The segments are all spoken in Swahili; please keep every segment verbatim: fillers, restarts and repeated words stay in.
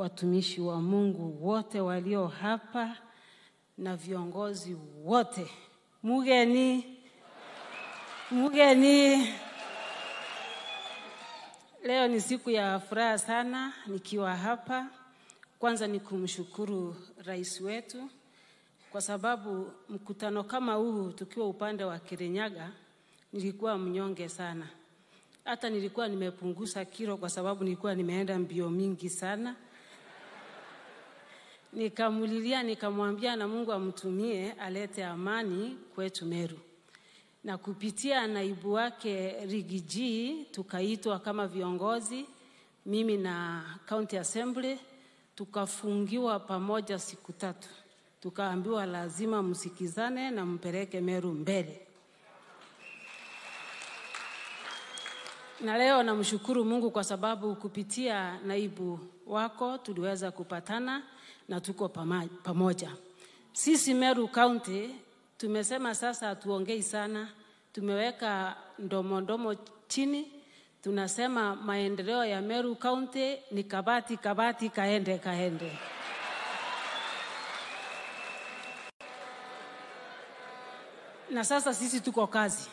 watumishi wa Mungu wote walio hapa na viongozi wote. Mugeni, mugeni. Leo ni siku ya furaha sana nikiwa hapa. Kwanza ni kumshukuru rais wetu kwa sababu mkutano kama huu tukiwa upande wa Kirinyaga nilikuwa mnyonge sana. Hata nilikuwa nimepunguza kilo kwa sababu nilikuwa nimeenda mbio mingi sana. Nikamulilia, nikamwambia na Mungu amtumie alete amani kwetu Meru. Na kupitia naibu wake Rigathi tukaitwa kama viongozi, mimi na county assembly, tukafungiwa pamoja siku tatu. Tukaambiwa lazima msikizane na mpeleke Meru mbele. Na leo namshukuru Mungu kwa sababu kupitia naibu wako tuliweza kupatana na tuko pamoja. Sisi Meru County tumesema sasa hatuongei sana, tumeweka ndomo ndomo chini, tunasema maendeleo ya Meru County ni kabati kabati kaende kaende. Na sasa sisi tuko kazi.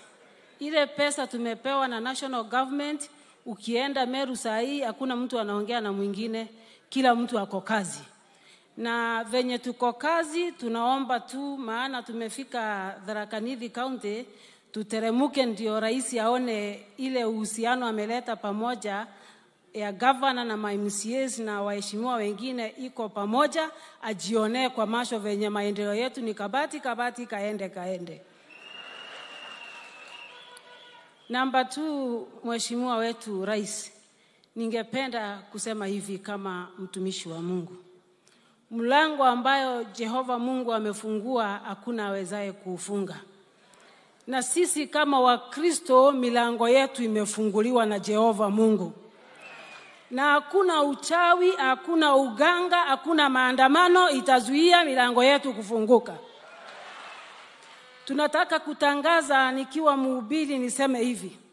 Ile pesa tumepewa na national government, ukienda Meru saa hii hakuna mtu anaongea na mwingine, kila mtu ako kazi. Na venye tuko kazi tunaomba tu, maana tumefika Tharaka Nithi County, tuteremuke ndio rais aone ile uhusiano ameleta pamoja ya governor na M C As na waheshimiwa wengine iko pamoja, ajione kwa macho venye maendeleo yetu ni kabati kabati kaende kaende. Namba two, mheshimiwa wetu rais, ningependa kusema hivi kama mtumishi wa Mungu. Mlango ambayo Jehova Mungu amefungua hakuna awezaye kuufunga. Na sisi kama Wakristo milango yetu imefunguliwa na Jehova Mungu. Na hakuna uchawi, hakuna uganga, hakuna maandamano itazuia milango yetu kufunguka. Tunataka kutangaza nikiwa mhubiri niseme hivi.